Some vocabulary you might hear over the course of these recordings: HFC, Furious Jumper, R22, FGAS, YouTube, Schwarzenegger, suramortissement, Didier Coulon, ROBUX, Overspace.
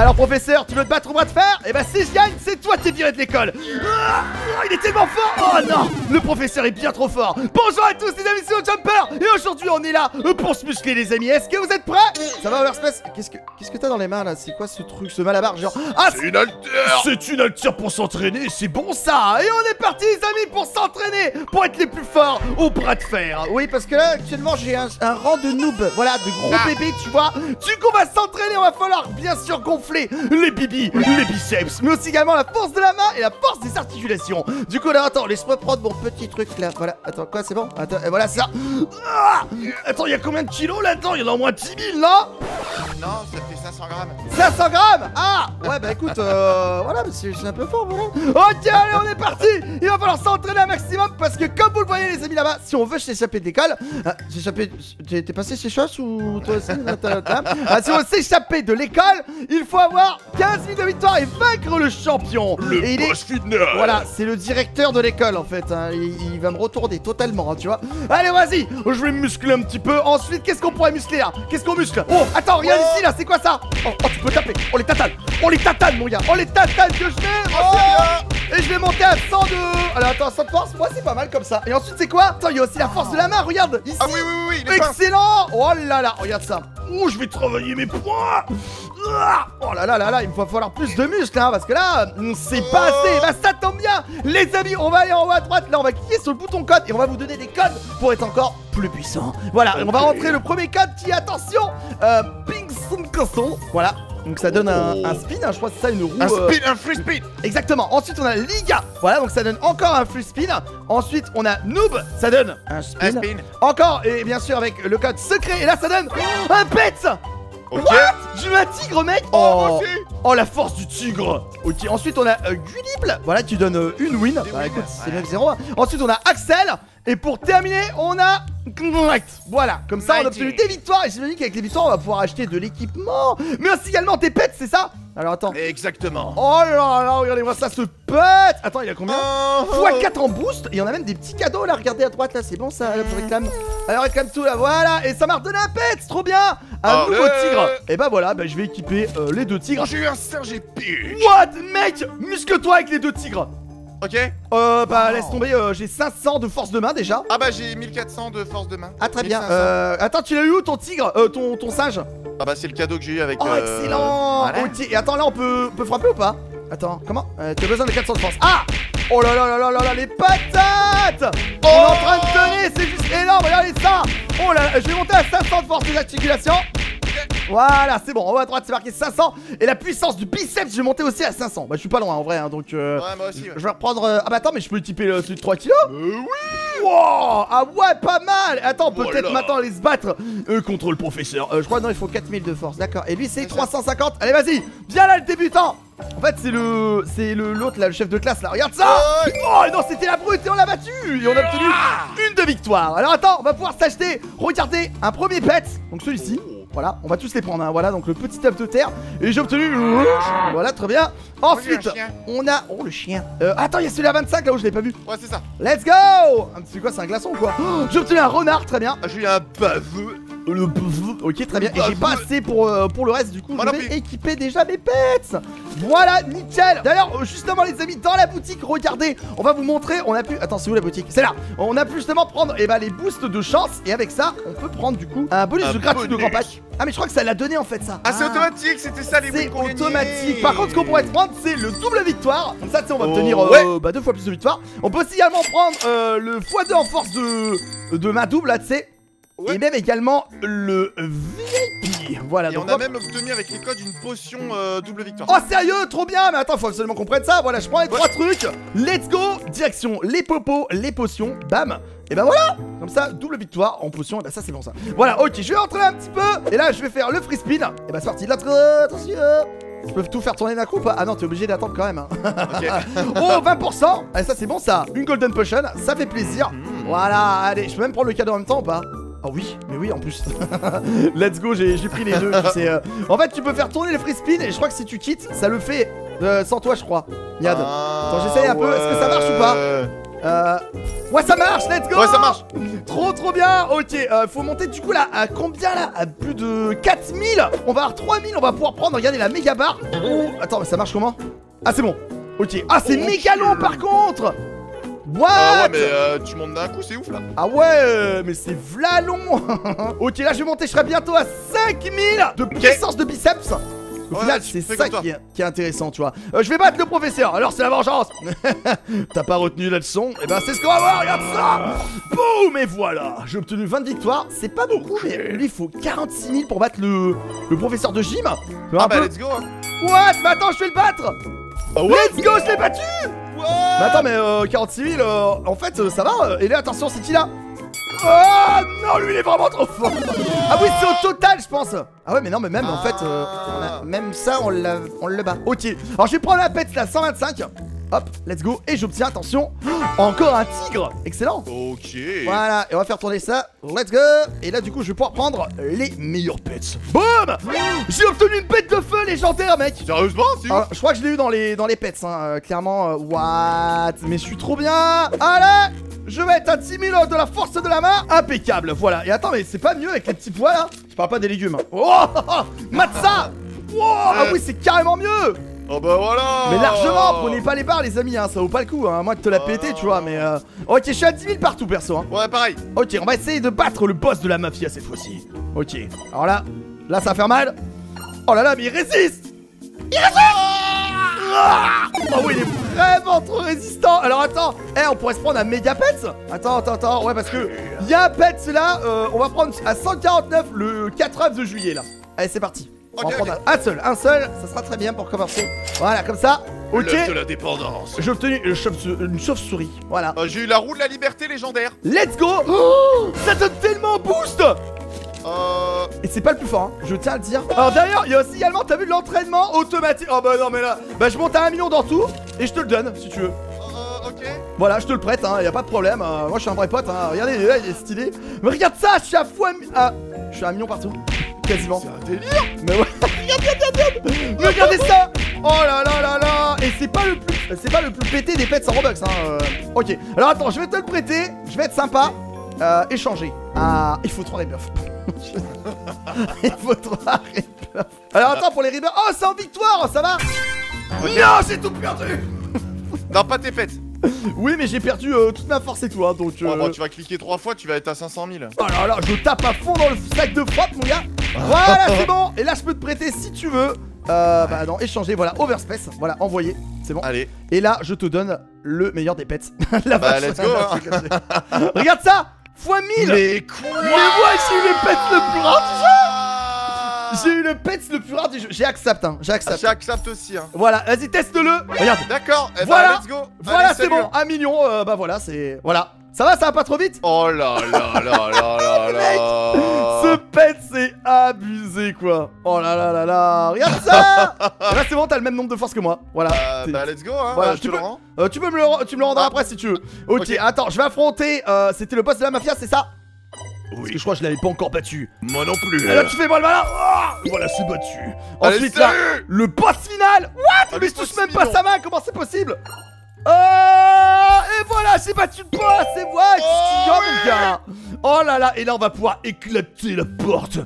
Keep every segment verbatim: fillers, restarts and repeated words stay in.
Alors professeur, tu veux te battre au bras de fer? Eh bah ben, si je gagne, c'est toi qui es viré de l'école. Ah, il est tellement fort. Oh non, le professeur est bien trop fort. Bonjour à tous les amis, c'est Jumper. Et aujourd'hui on est là pour se muscler les amis. Est-ce que vous êtes prêts? Ça va Overspace? Qu'est-ce que qu'est-ce que t'as dans les mains là? C'est quoi ce truc, ce malabar genre? Ah, c'est une haltère. C'est une haltère pour s'entraîner, c'est bon ça. Et on est parti les amis pour s'entraîner, pour être les plus forts au bras de fer. Oui, parce que là actuellement j'ai un, un rang de noob. Voilà, de gros ah. bébés, tu vois. Du coup on va s'entraîner, on va falloir bien sûr gonfler les bibis, les biceps, mais aussi également la force de la main et la force des articulations. Du coup là, attends, laisse-moi prendre mon petit truc là. Voilà, attends, quoi, c'est bon? Attends, et voilà ça. Ah, attends, il y a combien de kilos là-dedans? Il y en a au moins dix mille, là? Non, ça fait cinq cents grammes. cinq cents grammes? Ah ouais, bah écoute, euh, voilà, monsieur, je suis un peu fort, voilà. Ok, allez, on est parti. Il va falloir s'entraîner un maximum parce que, comme vous le voyez, les amis, là-bas, si on veut s'échapper de l'école, ah, s'échapper. T'es passé chez Choss ou toi aussi? Ah, si on veut s'échapper de l'école, il faut avoir quinze mille de victoire et vaincre le champion. Le et il boss est... final. Voilà, c'est le directeur de l'école en fait. Hein. Il, il va me retourner totalement, hein, tu vois. Allez, vas-y, je vais me muscler un petit peu. Ensuite, qu'est-ce qu'on pourrait muscler là? Qu'est-ce qu'on muscle? Oh, attends, regarde oh. ici là, c'est quoi ça? Oh, oh, tu peux taper. On les tatane. On les tatane, mon gars. On les tatane que je vais. Oh, oh. Et je vais monter à cent de... Alors attends, cent de force, moi c'est pas mal comme ça. Et ensuite c'est quoi? Attends, il y a aussi la force de la main, regarde ici. Ah oui, oui, oui, il est excellent. Oh là là, regarde ça. Oh, je vais travailler mes points. Oh là là là là, il me va falloir plus de muscles, hein, parce que là, c'est pas assez. Bah ça tombe bien. Les amis, on va aller en haut à droite. Là, on va cliquer sur le bouton code et on va vous donner des codes pour être encore plus puissant. Voilà, okay. On va rentrer le premier code qui est, attention, euh, Ping Song Casson. Voilà. Donc ça donne oh. un, un spin, hein, je crois que c'est ça, une roue. Un spin, euh... un free spin. Exactement. Ensuite on a Liga. Voilà, donc ça donne encore un free spin. Ensuite on a Noob, ça donne un spin. Un spin. Encore, et bien sûr avec le code secret. Et là ça donne oh. un pet. Ok. J'ai eu un tigre, mec. Oh. Oh, la force du tigre. Ok. Ensuite on a euh, Gullible. Voilà, qui donne euh, une win. Bah écoute, c'est même zéro. Ensuite on a Axel. Et pour terminer, on a... Voilà, comme ça on a obtenu des victoires. Et j'imagine qu'avec les victoires, on va pouvoir acheter de l'équipement. Mais aussi également des pets, c'est ça? Alors attends. Exactement. Oh là là, regardez-moi ça, ce pet. Attends, il y a combien? Fois quatre en boost. Et on a même des petits cadeaux là, regardez à droite là, c'est bon ça, là, je réclame. Alors réclame tout là, voilà. Et ça m'a redonné un pet, c'est trop bien. Un nouveau tigre. Et bah voilà, bah, je vais équiper euh, les deux tigres. J'ai eu un singe épique. What, mec? Muscle-toi avec les deux tigres. Ok. Euh bah oh. laisse tomber, euh, j'ai cinq cents de force de main déjà. Ah bah j'ai mille quatre cents de force de main. Ah très bien. Euh, attends, tu l'as eu où ton tigre, euh, ton, ton singe? Ah bah c'est le cadeau que j'ai eu avec... Oh euh... excellent voilà. oh, Et attends là on peut, on peut frapper ou pas? Attends, comment? euh, T'as besoin de quatre cents de force. Ah. Oh là là là là là là, les patates. On est en train de donner, c'est juste énorme, regardez ça. Oh là là, je vais monter à cinq cents de force des articulations. Voilà, c'est bon, en haut à droite c'est marqué cinq cents. Et la puissance du biceps, je vais monter aussi à cinq cents. Bah je suis pas loin en vrai, hein, donc euh, ouais, moi aussi, ouais. Je vais reprendre, euh... ah bah attends, mais je peux équiper le celui de trois kilos. euh, Oui. Wow. Ah ouais, pas mal. Attends, peut-être voilà. maintenant aller se battre euh, contre le professeur. euh, Je crois, non, il faut quatre mille de force, d'accord. Et lui c'est trois cent cinquante, allez vas-y, viens là le débutant. En fait c'est le... c'est le l'autre là, le chef de classe là, regarde ça. Oh non, c'était la brute et on l'a battu. Et on a obtenu une de victoire. Alors attends, on va pouvoir s'acheter, regardez, un premier pet. Donc celui-ci. Voilà, on va tous les prendre, hein. Voilà, donc le petit taf de terre. Et j'ai obtenu... Voilà, très bien. Ensuite, on a... Oh, le chien. euh, Attends, il y a celui à vingt-cinq, là où je l'ai pas vu. Ouais, c'est ça. Let's go. C'est quoi, c'est un glaçon ou quoi? oh, J'ai obtenu un renard, très bien. J'ai eu un baveux. Le baveux. Ok, très bien. Et j'ai pas assez pour, euh, pour le reste, du coup, je vais équiper déjà mes pets. Voilà, nickel. D'ailleurs, justement, les amis, dans la boutique, regardez, on va vous montrer, on a pu... Attends, c'est où la boutique? C'est là. On a pu justement prendre, eh ben, les boosts de chance. Et avec ça, on peut prendre, du coup, un bonus de gratuit de grand patch. Ah mais je crois que ça l'a donné en fait ça. Ah, ah. c'est automatique, c'était ça les boules qu'on gagnait. C'est automatique. Par contre, ce qu'on pourrait prendre, c'est le double victoire. Comme ça, tu sais, on va oh, obtenir euh, ouais. bah, deux fois plus de victoire. On peut aussi également prendre euh, le fois deux en force de, de main double là, tu sais. Ouais. Et même également le V I P. Voilà. Et donc on a hop. même obtenu avec les codes une potion euh, double victoire. Oh sérieux, trop bien. Mais attends, faut absolument qu'on prenne ça. Voilà, je prends les ouais. trois trucs. Let's go. Direction les popos, les potions. Bam. Et bah voilà. Comme ça, double victoire en potion. Et bah ça c'est bon ça. Voilà, ok, je vais entrer un petit peu. Et là je vais faire le free spin. Et bah c'est parti, let's go. Attention. Ils peuvent tout faire tourner d'un coup ou pas? Ah non, t'es obligé d'attendre quand même, hein. Okay. Oh, vingt pour cent. Allez, ça c'est bon ça. Une golden potion, ça fait plaisir. mmh. Voilà, allez, je peux même prendre le cadeau en même temps ou pas? Oh oui, mais oui en plus. Let's go, j'ai pris les deux. euh... En fait, tu peux faire tourner le free spin et je crois que si tu quittes, ça le fait euh, sans toi, je crois. Yad. Ah, attends, j'essaye un ouais. peu. Est-ce que ça marche ou pas? Euh... Ouais, ça marche, let's go. Ouais, ça marche. Trop trop bien. Ok, euh, faut monter du coup là à combien là? À plus de quatre mille. On va avoir trois mille, on va pouvoir prendre, regardez la méga barre. Oh, attends, mais ça marche comment? Ah, c'est bon. Ok, ah, c'est méga long par contre. What? Ah ouais, mais euh, tu montes d'un coup, c'est ouf là. Ah ouais, euh, mais c'est v'là long. Ok, là je vais monter, je serai bientôt à cinq mille de puissance okay. de biceps. Au ouais, final, c'est ça qui est, qui est intéressant, tu vois. Euh, je vais battre le professeur, alors c'est la vengeance. T'as pas retenu la leçon? Et ben c'est ce qu'on va voir, regarde ça. Boum, et voilà. J'ai obtenu vingt victoires, c'est pas beaucoup, mais lui, il faut quarante-six mille pour battre le, le professeur de gym. Ah bah peu... let's go hein. What? Mais attends, je vais le battre. Oh, ouais. Let's go, je l'ai battu. What? Mais attends, mais euh, quarante-six mille, euh, en fait, euh, ça va. Euh, et là, attention, c'est qui là? Oh non, lui il est vraiment trop fort. Ah oui, c'est au total je pense. Ah ouais, mais non, mais même ah. en fait euh, on a, même ça on, on le bat. Ok, alors je vais prendre la pète là, cent vingt-cinq. Hop, let's go, et j'obtiens, attention, encore un tigre. Excellent. Ok. Voilà, et on va faire tourner ça. Let's go. Et là du coup je vais pouvoir prendre les meilleures pets. Boum. J'ai obtenu une pète de feu légendaire, mec. Sérieusement? Je crois que je l'ai eu dans les, dans les pets hein. euh, Clairement, euh, what. Mais je suis trop bien. Allez, je vais être à dix mille de la force de la main. Impeccable, voilà. Et attends, mais c'est pas mieux avec les petits pois là? Je parle pas des légumes. Oh, Matza. Wow, ah oui, c'est carrément mieux. Oh bah voilà. Mais largement, prenez pas les barres les amis hein, ça vaut pas le coup hein, à moins que te la pété tu vois, mais euh... ok, je suis à dix mille partout perso hein. Ouais, pareil. Ok, on va essayer de battre le boss de la mafia cette fois-ci. Ok, alors là, là ça va faire mal. Oh là là, mais il résiste. Il résiste. Oh oui, il est vraiment trop résistant. Alors attends, eh, on pourrait se prendre un méga pets. Attends, attends, attends, ouais parce que y'a un pets là, euh, on va prendre à cent quarante-neuf le quatre-vingt de juillet là. Allez, c'est parti. Okay, on va prendre okay. un seul, un seul, ça sera très bien pour commencer. Voilà, comme ça. Ok. De la dépendance. J'ai obtenu une chauve-souris. Voilà. Euh, J'ai eu la roue de la liberté légendaire. Let's go. Oh, ça donne tellement boost. Euh... Et c'est pas le plus fort, hein, je tiens à le dire. Alors d'ailleurs, il y a aussi également, t'as vu, l'entraînement automatique. Oh bah non, mais là, bah je monte à un million dans tout et je te le donne si tu veux. Euh, ok. Voilà, je te le prête, hein, y a pas de problème. Euh, moi, je suis un vrai pote. Hein. Regardez, là, il est stylé. Mais regarde ça, je suis à fois, à... je suis à un million partout. Quasiment. C'est un délire. Mais ouais. Regarde, regarde, regarde. Regardez ça. Oh là là là là. Et c'est pas le plus, c'est pas le plus pété des pets en Robux, hein. Euh... Ok. Alors attends, je vais te le prêter. Je vais être sympa. Euh, échanger. Ah, il faut trois rebuffs. Il faut trois rebuffs. Alors attends, pour les rebuffs. Oh, c'est en victoire, ça va. Okay. Non, j'ai tout perdu. Non, pas tes pets. Oui, mais j'ai perdu euh, toute ma force et tout, hein, donc. Euh... Oh, bon, tu vas cliquer trois fois, tu vas être à cinq cent mille. Oh là là, je tape à fond dans le sac de frappe, mon gars. Voilà, c'est bon. Et là, je peux te prêter si tu veux. Euh, bah non, échanger, voilà, Overspace, voilà, envoyer, c'est bon. Allez. Et là, je te donne le meilleur des pets. La bah, vache. Let's go. Hein. Regarde ça, fois mille. Mais quoi? Mais moi, j'ai eu les pets le plus rare du jeu. J'ai eu le pets le plus rare du jeu. J'ai accepté, hein. J'ai accepté. Ah, j'accepte aussi, hein. Voilà, vas-y, teste-le. Regarde. D'accord. Eh voilà. Bah, let's go. Voilà, c'est bon. Un million. Euh, bah voilà, c'est. Voilà. Ça va, ça va pas trop vite? Oh là là là là là là. Ce pet, c'est abusé, quoi. Oh là là là là. Regarde ça. Là, c'est bon, t'as le même nombre de force que moi. Voilà. Euh, bah, let's go, hein. Voilà, je te le rends. Euh, tu peux me le, tu me le rendras ah. après si tu veux. Ok, okay. Attends, je vais affronter. Euh, C'était le boss de la mafia, c'est ça? Oui. Parce que je crois que je l'avais pas encore battu. Moi non plus. Et là tu fais mal malin. Oh voilà, c'est battu. Allez, ensuite là, le boss final. What? Allez, mais je touche même pas sa main, comment c'est possible? Oh, et voilà, j'ai battu le boss. Et voilà, oh, oui, mon gars. Oh là là, et là on va pouvoir éclater la porte.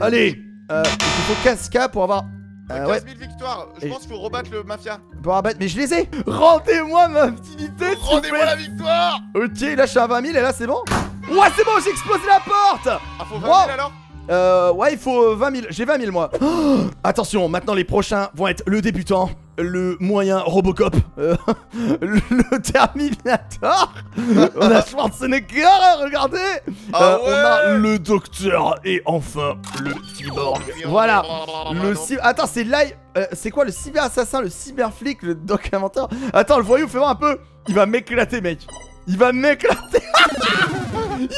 Allez, euh, il faut quinze mille pour avoir... Euh, quinze mille ouais. victoires, je et... pense qu'il faut rebattre le mafia. Bon, rabattre, mais je les ai. Rendez-moi ma utilité. Rendez-moi la victoire. Ok, là je suis à vingt mille et là c'est bon. Ouais, c'est bon, j'ai explosé la porte. Ah, faut vingt mille wow. alors euh, ouais, il faut vingt mille, j'ai vingt mille moi. Oh, attention, maintenant les prochains vont être le débutant, le moyen Robocop, euh, le Terminator. On a Schwarzenegger, regardez. Ah euh, ouais. On a le Docteur et enfin le Cyborg. Voilà, le cyber... Attends, c'est live... Euh, c'est quoi, le cyber assassin, le cyber flic, le doc inventeur? Attends, le voyou, fais voir un peu. Il va m'éclater, mec. Il va m'éclater.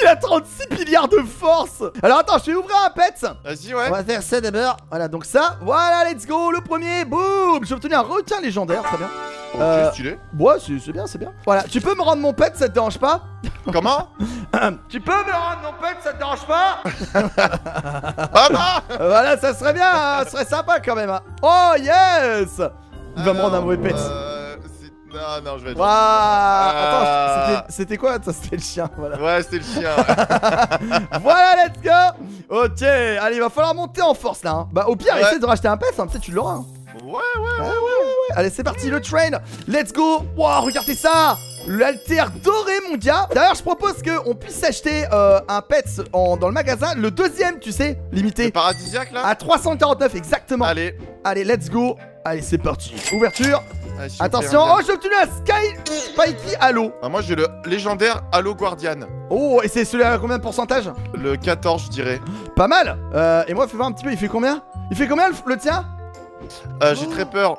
Il a trente-six milliards de force. Alors attends, je vais ouvrir un pet. Vas-y, ouais. On va faire ça d'abord. Voilà, donc ça. Voilà, let's go. Le premier. Boum. J'ai obtenu un requin légendaire. Très bien. Oh, euh, stylé. Ouais, c'est bien, c'est bien. Voilà, tu peux me rendre mon pet, ça te dérange pas? Comment? Tu peux me rendre mon pet, ça te dérange pas? Ah bah voilà, ça serait bien. Hein, ça serait sympa quand même. Hein. Oh yes. Il va Alors, me rendre un mauvais pet. Euh... Ah non, je vais être... Waouh ah. Attends, c'était quoi? C'était le chien, voilà. Ouais, c'était le chien. Voilà, let's go. Ok, allez, il va falloir monter en force là. Hein. Bah, au pire, ouais. Essaye de racheter un pef, hein. Peut-être tu l'auras. Hein. Ouais, ouais, ouais, ouais, ouais, ouais. Allez, c'est parti, le train. Let's go. Waouh, regardez ça. L'altère doré, mon gars. D'ailleurs, je propose qu'on puisse acheter euh, un pets en, dans le magasin. Le deuxième, tu sais, limité. Le paradisiaque, là. À trois cent quarante-neuf, exactement. Allez. Allez, let's go. Allez, c'est parti. Ouverture. Allez, attention. Oh, j'ai obtenu un Sky Spiky Halo. Ah, moi, j'ai le légendaire Halo Guardian. Oh, et c'est celui à combien de pourcentage? Le quatorze, je dirais. Pas mal. Euh, et moi, fais voir un petit peu. Il fait combien? Il fait combien, le, le tien? Euh, oh. J'ai très peur.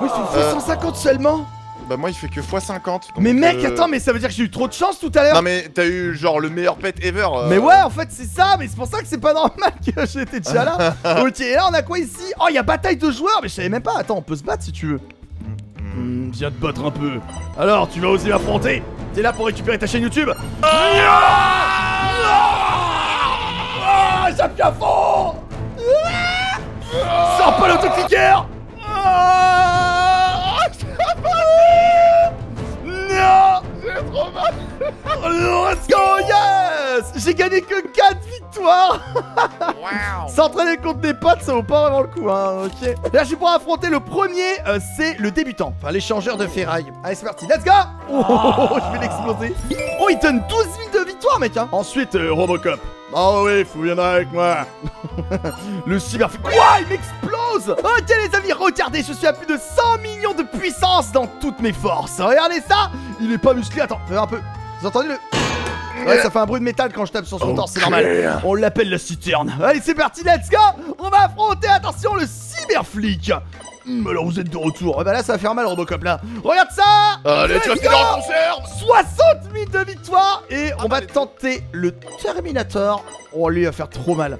Oh, il fait euh... cent cinquante seulement. Bah moi il fait que fois cinquante. Mais mec euh... attends, mais ça veut dire que j'ai eu trop de chance tout à l'heure. Non mais t'as eu genre le meilleur pet ever euh... Mais ouais en fait c'est ça, mais c'est pour ça que c'est pas normal que j'étais déjà là. Ok, et là on a quoi ici? Oh, il y a bataille de joueurs, mais je savais même pas. Attends, on peut se battre si tu veux. Mmh, viens te battre un peu. Alors tu vas oser m'affronter? T'es là pour récupérer ta chaîne YouTube? Oh, oh, j'appuie à fond. Sors pas l'autocliqueur. Let's go, yes. J'ai gagné que quatre victoires. Wow. S'entraîner contre des potes, ça vaut pas vraiment le coup, hein, ok. Là, je suis pour affronter le premier, euh, c'est le débutant, enfin l'échangeur de ferraille. Allez, c'est parti, let's go. Oh, oh, oh, oh, je vais l'exploser. Oh, il donne douze mille de victoires, mec, hein. Ensuite, euh, Robocop. Oh oui, faut venir avec moi. Le cyber... Ouah, il m'explose. Ok les amis, regardez, je suis à plus de cent millions de puissance dans toutes mes forces. Regardez ça. Il est pas musclé, attends, fais un peu. Vous entendez le... Ouais, ça fait un bruit de métal quand je tape sur son okay. Torse, c'est normal. On l'appelle la citerne. Allez, c'est parti, let's go. On va affronter, attention, le cyberflic. Alors vous êtes de retour. Bah là ça va faire mal, Robocop là. Regarde ça. Allez, tu vas finir en conserve. soixante mille de victoire. Et on va tenter le Terminator. Oh, lui il va faire trop mal.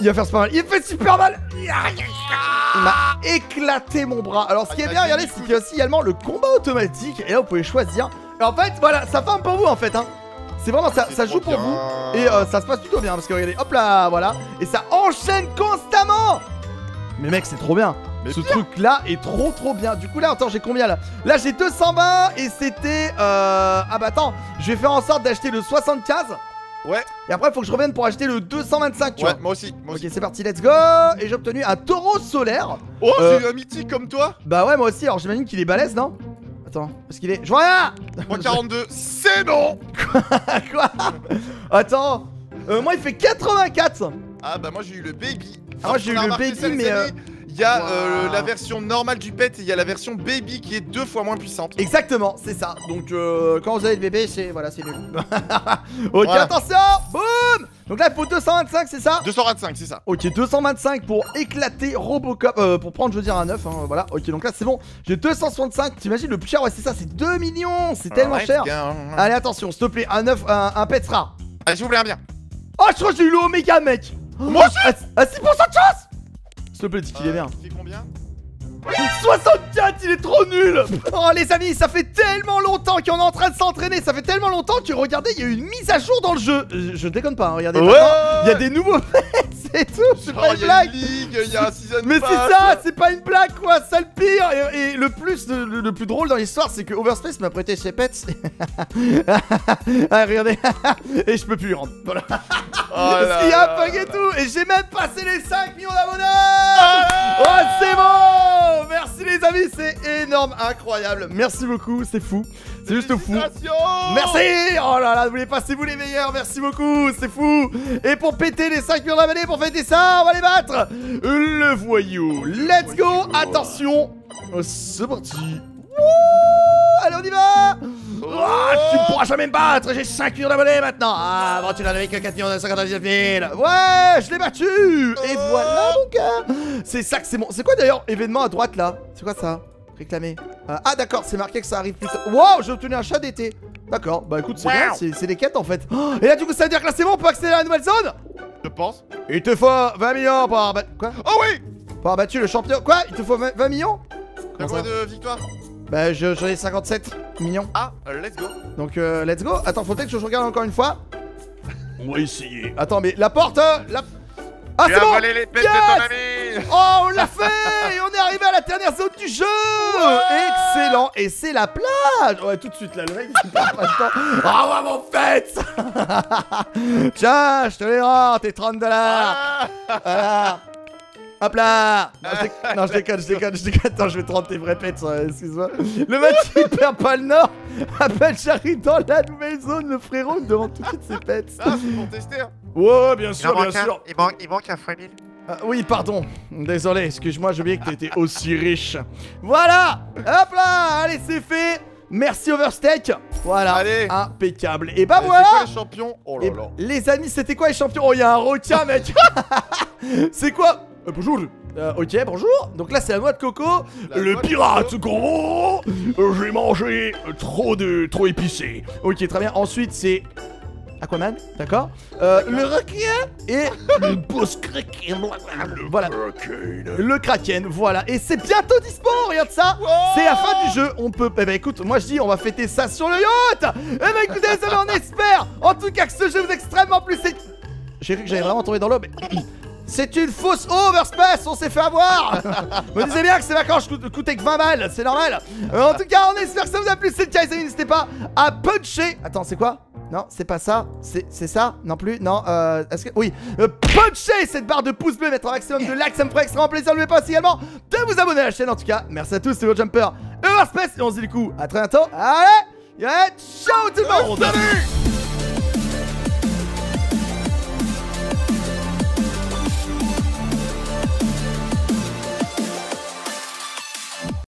Il va faire super mal. Il fait super mal. Il m'a éclaté mon bras. Alors ce qui est bien, regardez, c'est qu'il y a aussi également le combat automatique. Et là vous pouvez choisir. Et en fait voilà, ça farm pour vous en fait hein. C'est vraiment ça, ça joue pour vous. Et euh, ça se passe plutôt bien. Parce que regardez, hop là, voilà. Et ça enchaîne constamment. Mais mec, c'est trop bien. Mais ce truc là est trop trop bien. Du coup là, attends, j'ai combien là? Là j'ai deux cent vingt et c'était... Euh... Ah bah attends, je vais faire en sorte d'acheter le soixante-quinze. Ouais. Et après faut que je revienne pour acheter le deux cent vingt-cinq, tu ouais, vois. Moi aussi, moi aussi. Ok, c'est parti, let's go. Et j'ai obtenu un taureau solaire. Oh, euh... j'ai eu un mythique comme toi. Bah ouais, moi aussi, alors j'imagine qu'il est balèze, non? Attends, est-ce qu'il est... Je vois rien. Moi quarante-deux, c'est non. Quoi? Quoi? Attends, euh, moi il fait quatre-vingt-quatre. Ah bah moi j'ai eu le baby. Ah moi j'ai eu le baby, mais... Euh... Il y a wow. euh, la version normale du pet et il y a la version baby qui est deux fois moins puissante. Exactement, c'est ça. Donc euh, quand vous avez le bébé, c'est voilà, c'est nul. Ok, voilà. Attention, boum. Donc là, il faut deux cent vingt-cinq, c'est ça? deux cent vingt-cinq, c'est ça. Ok, deux cent vingt-cinq pour éclater Robocop, euh, pour prendre, je veux dire, un neuf, hein, voilà. Ok, donc là, c'est bon. J'ai deux cent soixante-cinq, t'imagines le plus cher? Ouais, c'est ça, c'est deux millions, c'est tellement right, cher. Bien. Allez, attention, s'il te plaît, un neuf, un, un pet rare. Allez, s'il vous plaît, un bien. Oh, je crois que j'ai eu le Omega, mec. Moi aussi. À, à six pour cent de chance. S'il te plaît, dis qu'il euh, est bien. Il fait combien? soixante-quatre, il est trop nul. Oh les amis, ça fait tellement longtemps qu'on est en train de s'entraîner. Ça fait tellement longtemps que regardez, il y a eu une mise à jour dans le jeu. Je, je déconne pas, hein, regardez. Ouais. Il y a des nouveaux pets, c'est tout. C'est pas une blague. Mais c'est ça, c'est pas une blague quoi. Ça le pire et, et le plus de, le, le plus drôle dans l'histoire, c'est que Overspace m'a prêté ses pets. Ah, regardez. Et je peux plus lui rendre. Voilà. Oh parce qu'il y a un bug et tout. Et j'ai même passé les cinq millions d'abonnés. Oh c'est bon. Merci les amis, c'est énorme, incroyable. Merci beaucoup, c'est fou. C'est juste fou. Merci. Oh là là, vous les passez, vous les meilleurs. Merci beaucoup, c'est fou. Et pour péter les cinq millions d'abonnés, pour fêter ça, on va les battre. Le voyou. Let's go. Attention. C'est parti. Wouh. Allez, on y va. Oh, tu ne pourras jamais me battre, j'ai cinq millions d'abonnés maintenant. Ah, avant tu n'en avais que quatre millions cinquante-neuf mille. Ouais, je l'ai battu. Et voilà mon gars. C'est ça que c'est bon. C'est quoi d'ailleurs événement à droite là? C'est quoi ça? Réclamer. Euh, ah d'accord, c'est marqué que ça arrive plus tard. Wow, j'ai obtenu un chat d'été. D'accord, bah écoute, c'est wow. Bien, c'est des quêtes en fait. Oh, et là du coup ça veut dire que là c'est bon, on peut accéder à la nouvelle zone? Je pense. Il te faut vingt millions pour avoir battu... Quoi? Oh oui. Pour avoir battu le champion... Quoi? Il te faut vingt millions? T'as combien de victoires? Bah j'en je, ai cinquante-sept millions. Ah, let's go. Donc euh, let's go. Attends, faut peut-être que je regarde encore une fois. On va essayer. Attends, mais la porte euh, la... Ah c'est bon, volé les pets yes de ton ami. Oh, on l'a fait. Et on est arrivé à la dernière zone du jeu. Ouais. Excellent. lent et c'est la plage. Ouais, tout de suite, là, le mec, il part pas de temps. Ah ouais, mon fête. Tiens, je te les rends, t'es trente dollars. Voilà. Hop là! Non, je, déc non, je déconne, je déconne, je déconne. Attends, je vais te rendre tes vrais pets, excuse-moi. Le mec qui perd pas le nord appelle Charlie dans la nouvelle zone. Le frérot me demande tout de suite ses pets. Ah, c'est pour tester, hein. Ouais, bien sûr, bien sûr. Il manque, il manque un fois mille. Euh, oui, pardon. Désolé, excuse-moi, j'ai oublié que t'étais aussi riche. Voilà! Hop là! Allez, c'est fait! Merci Oversteak. Voilà, allez. Impeccable. Et bah allez, voilà quoi, les champions. Oh là là. Les amis, c'était quoi les champions? Oh, il y a un requin, mec. C'est quoi? Euh, bonjour. Euh, ok, bonjour. Donc là, c'est la noix de coco. La le pirate, gros. Euh, J'ai mangé trop de... trop épicé. Ok, très bien. Ensuite, c'est... Aquaman, d'accord. Euh, le requin et le boss kraken. Voilà. Le kraken, voilà. Et c'est bientôt dispo, regarde ça. Wow, c'est la fin du jeu. On peut. Eh ben écoute, moi je dis, on va fêter ça sur le yacht. Eh ben écoutez, les amis, on espère en tout cas que ce jeu vous est extrêmement plus. J'ai cru que j'allais vraiment tomber dans l'eau, mais. C'est une fausse Overspace, on s'est fait avoir. Vous me disiez bien que ces vacances coûtaient que vingt balles, c'est normal. Euh, en tout cas, on espère que ça vous a plu. C'est le cas, les amis, n'hésitez pas à puncher. Attends, c'est quoi? Non, c'est pas ça. C'est ça? Non plus? Non, euh... Est-ce que... Oui. Euh, puncher cette barre de pouce bleu, mettre un maximum de likes, ça me ferait extrêmement plaisir. N'oubliez pas aussi également de vous abonner à la chaîne. En tout cas, merci à tous, c'est votre Jumper Overspace. Et on se dit du coup, à très bientôt. Allez, yeah, ciao tout le monde. Salut.